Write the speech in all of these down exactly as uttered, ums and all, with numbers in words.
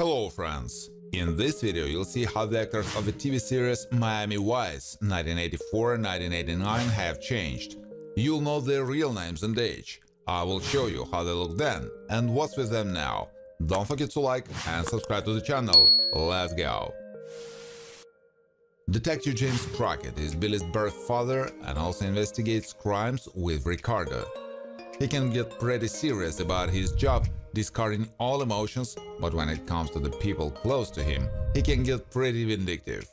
Hello friends! In this video you'll see how the actors of the T V series Miami Vice nineteen eighty-four and nineteen eighty-nine have changed. You'll know their real names and age. I will show you how they look then and what's with them now. Don't forget to like and subscribe to the channel. Let's go! Detective James Crockett is Billy's birth father and also investigates crimes with Ricardo. He can get pretty serious about his job, discarding all emotions, but when it comes to the people close to him, he can get pretty vindictive.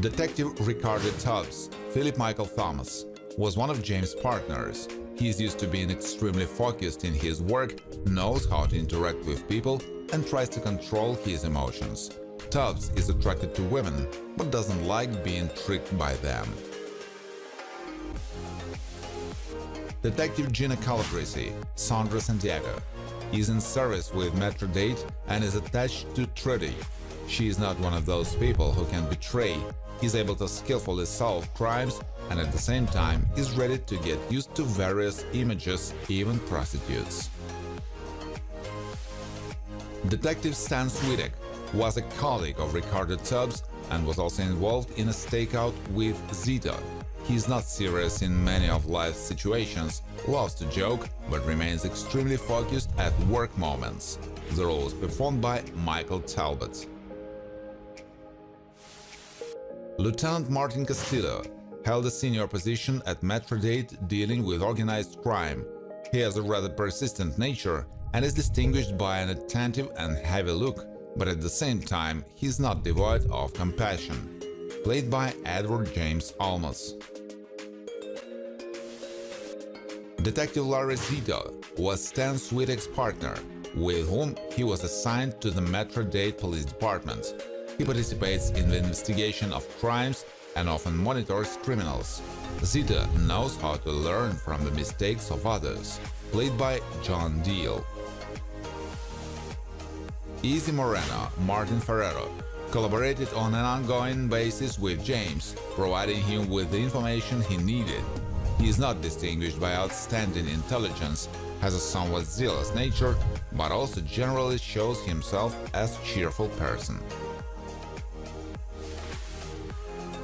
Detective Ricardo Tubbs, Philip Michael Thomas, was one of James' partners. He's used to being extremely focused in his work, knows how to interact with people, and tries to control his emotions. Tubbs is attracted to women, but doesn't like being tricked by them. Detective Gina Calabrese, Sandra Santiago, is in service with Metro-Dade and is attached to Trudy. She is not one of those people who can betray, is able to skillfully solve crimes, and at the same time is ready to get used to various images, even prostitutes. Detective Stan Switek was a colleague of Ricardo Tubbs and was also involved in a stakeout with Zito. He's not serious in many of life's situations, loves to joke, but remains extremely focused at work moments. The role was performed by Michael Talbot. Lieutenant Martin Castillo held a senior position at Metro-Dade dealing with organized crime. He has a rather persistent nature and is distinguished by an attentive and heavy look, but at the same time he's not devoid of compassion. Played by Edward James Olmos. Detective Larry Zito was Stan Switek's partner, with whom he was assigned to the Metro-Dade Police Department. He participates in the investigation of crimes and often monitors criminals. Zito knows how to learn from the mistakes of others. Played by John Deal. Easy Moreno, Martin Ferrero, collaborated on an ongoing basis with James, providing him with the information he needed. He is not distinguished by outstanding intelligence, has a somewhat zealous nature, but also generally shows himself as a cheerful person.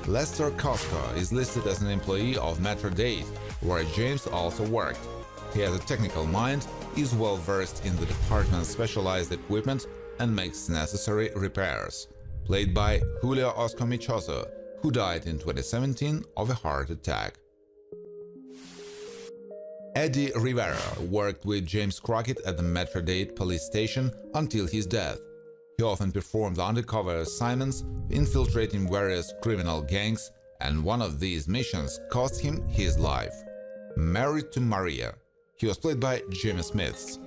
Lester Cosco is listed as an employee of Metro-Dade, where James also worked. He has a technical mind, is well versed in the department's specialized equipment, and makes necessary repairs. Played by Julio Oscar Michoso, who died in twenty seventeen of a heart attack. Eddie Rivera worked with James Crockett at the Metro-Dade Police Station until his death. He often performed undercover assignments, infiltrating various criminal gangs, and one of these missions cost him his life. Married to Maria. He was played by Jimmy Smith.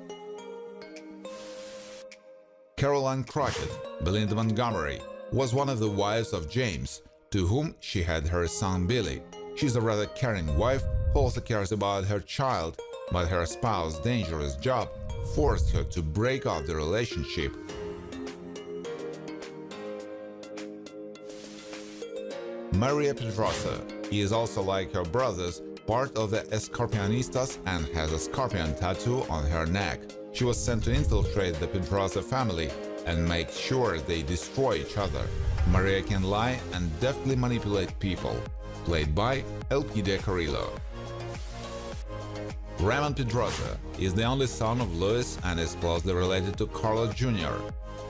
Caroline Crockett, Belinda Montgomery, was one of the wives of James, to whom she had her son Billy. She's a rather caring wife who also cares about her child, but her spouse's dangerous job forced her to break off the relationship. Maria Pedrosa is also, like her brothers, part of the Escorpionistas and has a scorpion tattoo on her neck. She was sent to infiltrate the Pedrosa family and make sure they destroy each other. Maria can lie and deftly manipulate people. Played by Elpidia Carrillo. Raymond Pedrosa is the only son of Louis and is closely related to Carlos Junior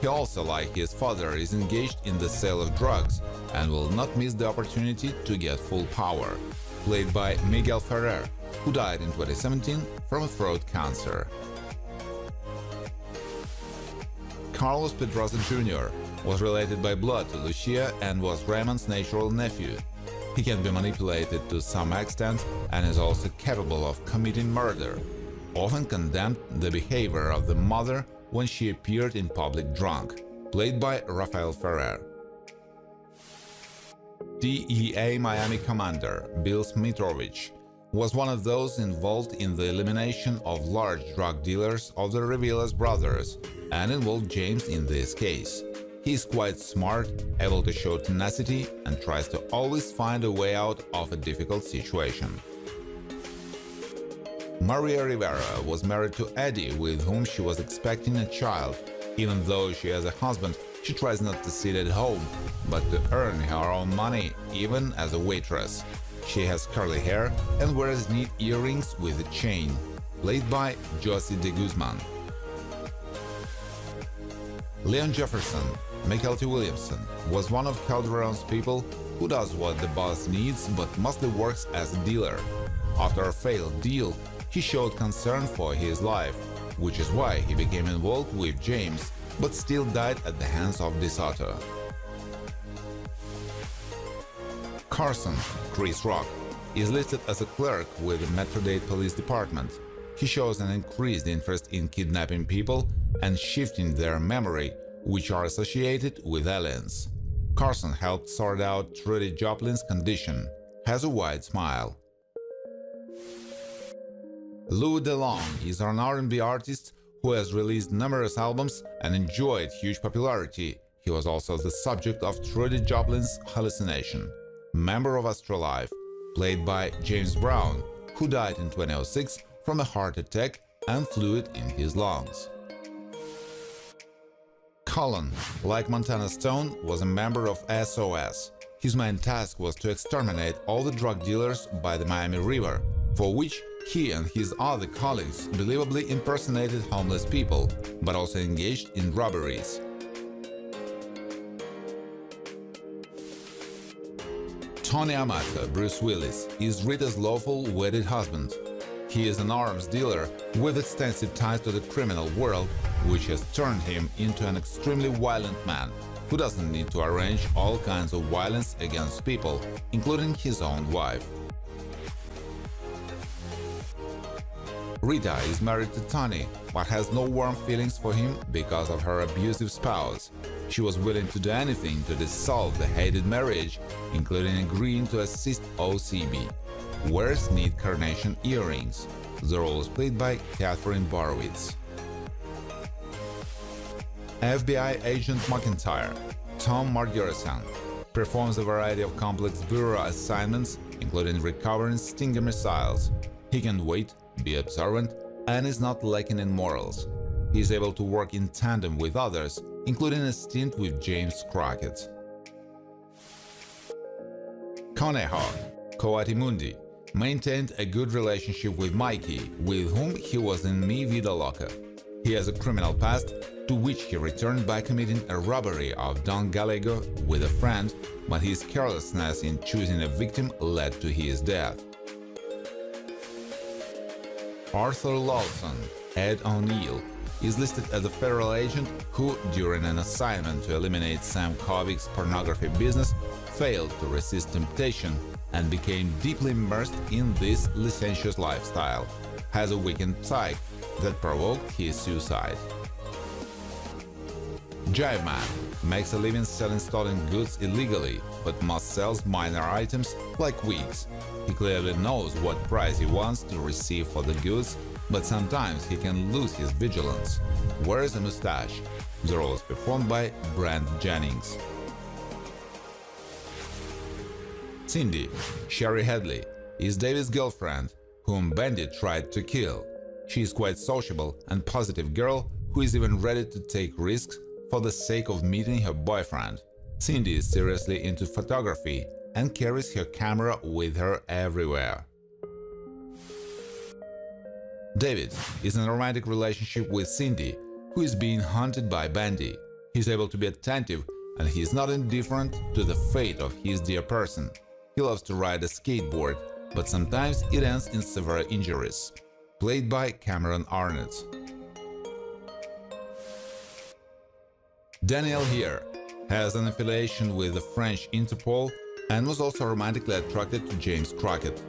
He also, like his father, is engaged in the sale of drugs and will not miss the opportunity to get full power. Played by Miguel Ferrer, who died in twenty seventeen from throat cancer. Carlos Pedrosa Junior was related by blood to Lucia and was Raymond's natural nephew. He can be manipulated to some extent and is also capable of committing murder. Often condemned the behavior of the mother when she appeared in public drunk. Played by Rafael Ferrer. D E A Miami Commander Bill Smitrovich was one of those involved in the elimination of large drug dealers of the Rivera brothers and involved James in this case. He is quite smart, able to show tenacity, and tries to always find a way out of a difficult situation. Maria Rivera was married to Eddie, with whom she was expecting a child. Even though she has a husband, she tries not to sit at home, but to earn her own money, even as a waitress. She has curly hair and wears neat earrings with a chain. Played by Josie de Guzman. Leon Jefferson, Michael T. Williamson, was one of Calderon's people who does what the boss needs but mostly works as a dealer. After a failed deal, he showed concern for his life, which is why he became involved with James, but still died at the hands of DeSoto. Carson, Chris Rock, is listed as a clerk with the Metro-Dade Police Department. He shows an increased interest in kidnapping people and shifting their memory, which are associated with aliens. Carson helped sort out Trudy Joplin's condition, has a wide smile. Lou DeLonge is an R and B artist who has released numerous albums and enjoyed huge popularity. He was also the subject of Trudy Joplin's hallucination. Member of Astrolife, played by James Brown, who died in two thousand six from a heart attack and fluid in his lungs. Cullen, like Montana Stone, was a member of S O S. His main task was to exterminate all the drug dealers by the Miami River, for which he and his other colleagues believably impersonated homeless people, but also engaged in robberies. Tony Amato, Bruce Willis, is Rita's lawful wedded husband. He is an arms dealer with extensive ties to the criminal world, which has turned him into an extremely violent man who doesn't need to arrange all kinds of violence against people, including his own wife. Rita is married to Tony, but has no warm feelings for him because of her abusive spouse. She was willing to do anything to dissolve the hated marriage, including agreeing to assist O C B. Wears neat carnation earrings. The role is played by Catherine Barwitz. F B I agent McIntyre, Tom Margerasan, performs a variety of complex bureau assignments, including recovering Stinger missiles. He can wait, be observant, and is not lacking in morals. He is able to work in tandem with others, including a stint with James Crockett. Conejo, Coatimundi, maintained a good relationship with Mikey, with whom he was in Mi Vida Loca. He has a criminal past, to which he returned by committing a robbery of Don Gallego with a friend, but his carelessness in choosing a victim led to his death. Arthur Lawson, Ed O'Neill, is listed as a federal agent who, during an assignment to eliminate Sam Kovic's pornography business, failed to resist temptation and became deeply immersed in this licentious lifestyle. Has a weakened psyche that provoked his suicide. Jive Man makes a living selling stolen goods illegally, but must sell minor items like wigs. He clearly knows what price he wants to receive for the goods, but sometimes he can lose his vigilance. Wears a mustache. The role is performed by Brent Jennings. Cindy, Sherry Headley, is David's girlfriend, whom Bandit tried to kill. She is quite sociable and positive girl who is even ready to take risks for the sake of meeting her boyfriend. Cindy is seriously into photography and carries her camera with her everywhere. David is in a romantic relationship with Cindy, who is being hunted by Bandy. He is able to be attentive, and he is not indifferent to the fate of his dear person. He loves to ride a skateboard, but sometimes it ends in severe injuries. Played by Cameron Arnott. Daniel Heer has an affiliation with the French Interpol and was also romantically attracted to James Crockett.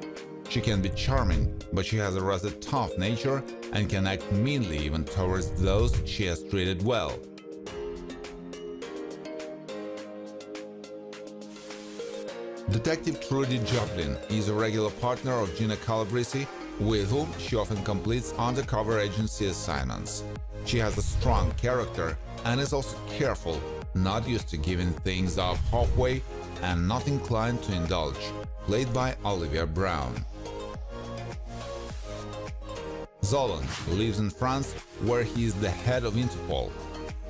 She can be charming, but she has a rather tough nature and can act meanly even towards those she has treated well. Detective Trudy Joplin is a regular partner of Gina Calabrese, with whom she often completes undercover agency assignments. She has a strong character and is also careful, not used to giving things up halfway and not inclined to indulge. Played by Olivia Brown. Zolan lives in France, where he is the head of Interpol.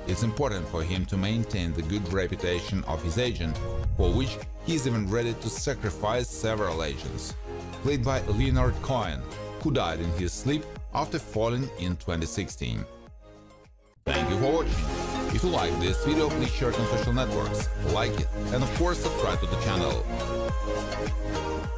It's important for him to maintain the good reputation of his agent, for which he is even ready to sacrifice several agents. Played by Leonard Cohen, who died in his sleep after falling in twenty sixteen. Thank you for watching. If you like this video, please share it on social networks, like it, and of course subscribe to the channel.